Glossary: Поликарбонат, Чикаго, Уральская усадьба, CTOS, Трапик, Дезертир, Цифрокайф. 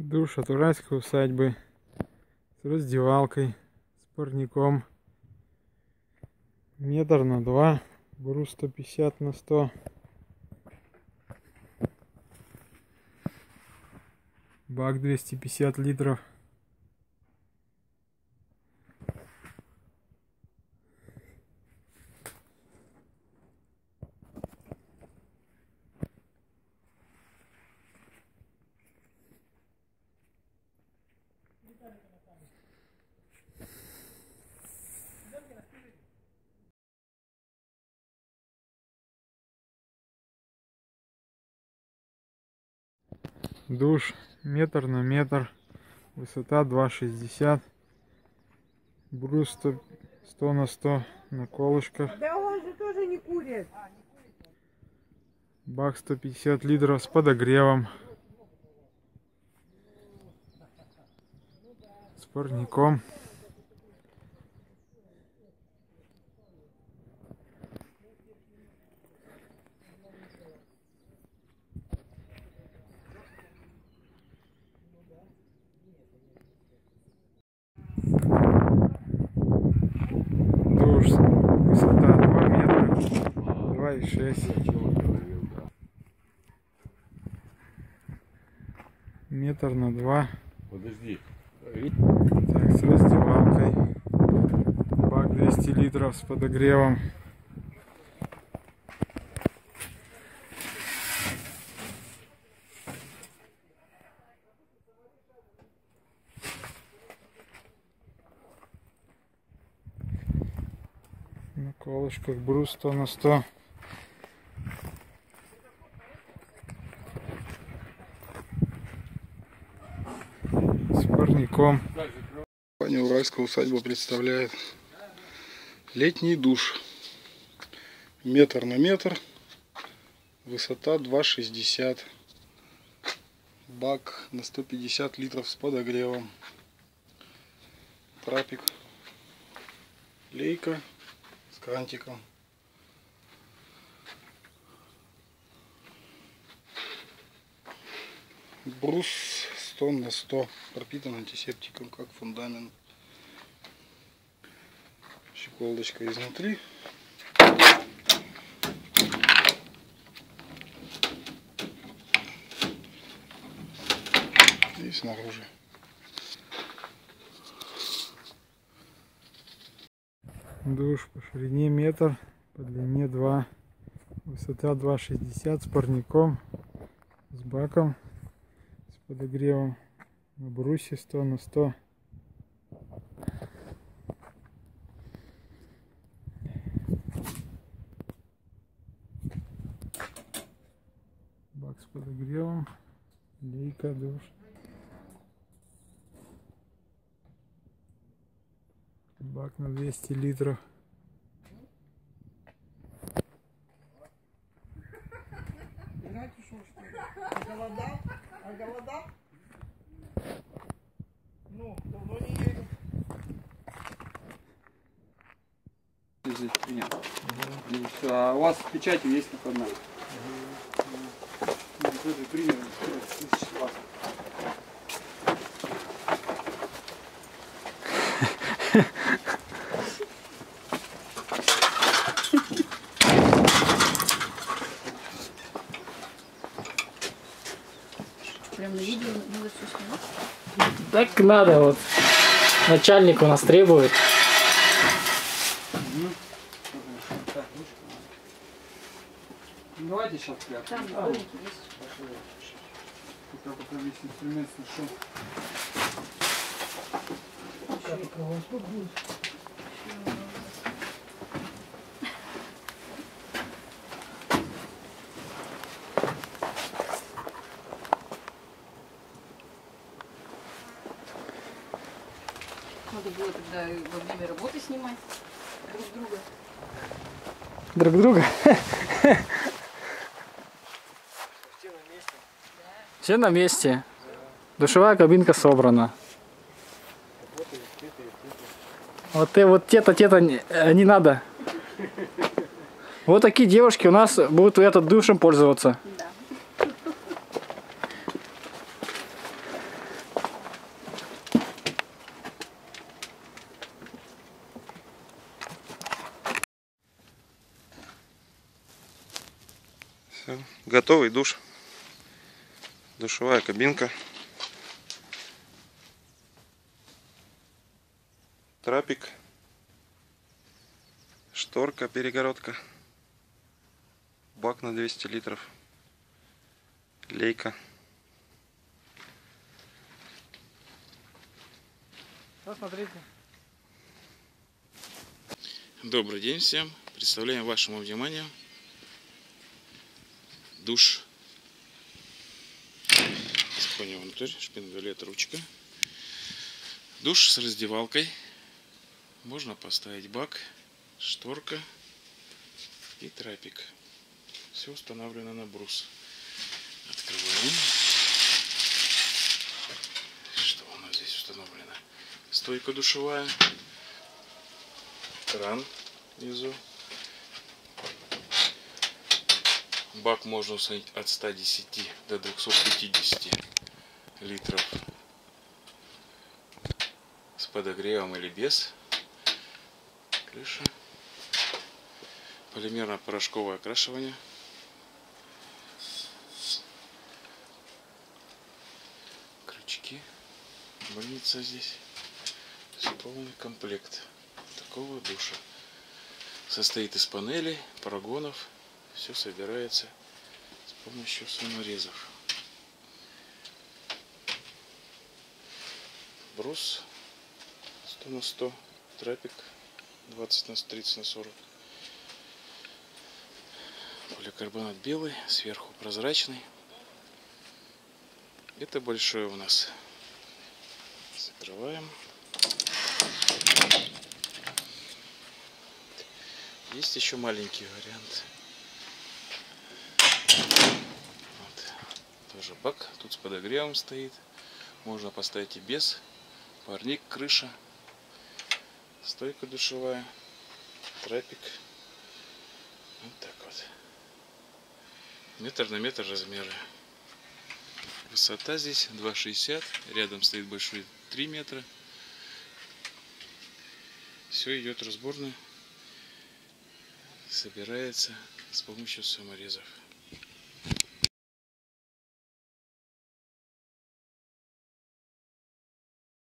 Душ от Уральской усадьбы с раздевалкой, с парником. Метр на 2, брус 150 на 100. Бак 250 литров. Душ метр на метр, высота 2,60, брус 100 на 100 на колышках. Да он же тоже не курит. Бак 150 литров с подогревом, с парником. Высота 2 метра, 2,6. Метр на 2. Подожди. Так, с раздевалкой. Бак 200 литров с подогревом. На колышках брус 100 на 100. С парником. Компания «Уральская усадьба» представляет летний душ. Метр на метр. Высота 2,60. Бак на 150 литров с подогревом. Трапик. Лейка. С крантиком. Брус 100 на 100. Пропитан антисептиком, как фундамент. Щеколдочка изнутри. И снаружи. Душ по ширине метр, по длине 2, высота 2,60, с парником, с баком, с подогревом, на брусе 100 на 100. Бак с подогревом, лейка, душ. Бак на 200 литров. А у вас в печати есть накладная. Прям на видео надо все снимать. Так надо, вот начальник у нас требует. Давайте сейчас прям. Пока весь инструмент сошел. Надо было тогда во время работы снимать друг друга. Друг друга? Все на месте. Все на месте. Душевая кабинка собрана. Вот те-то не надо. Вот такие девушки у нас будут этот душем пользоваться. Да. готовый душ. Душевая кабинка. Трапик. Шторка, перегородка. Бак на 200 литров. Лейка. Посмотрите. Добрый день всем. Представляем вашему вниманию душ. Заходим внутрь. Шпингалет, ручка. Душ с раздевалкой. Можно поставить бак, шторка и трапик. Все установлено на брус. Открываем. Что у нас здесь установлено? Стойка душевая. Кран внизу. Бак можно установить от 110 до 250 литров. С подогревом или без. Крыша. Полимерно-порошковое окрашивание. Крючки. Больница здесь. Полный комплект такого душа. Состоит из панелей, парагонов. Все собирается с помощью саморезов. Брус 100 на 100. Трапик 20 на 30 на 40. Поликарбонат белый, сверху прозрачный. Это большое у нас. Закрываем. Есть еще маленький вариант. Вот. Тоже бак. Тут с подогревом стоит. Можно поставить и без. Парник, крыша. Стойка душевая. Трапик. Вот так вот. Метр на метр размеры. Высота здесь 2,60. Рядом стоит большой 3 метра. Все идет разборно. Собирается с помощью саморезов.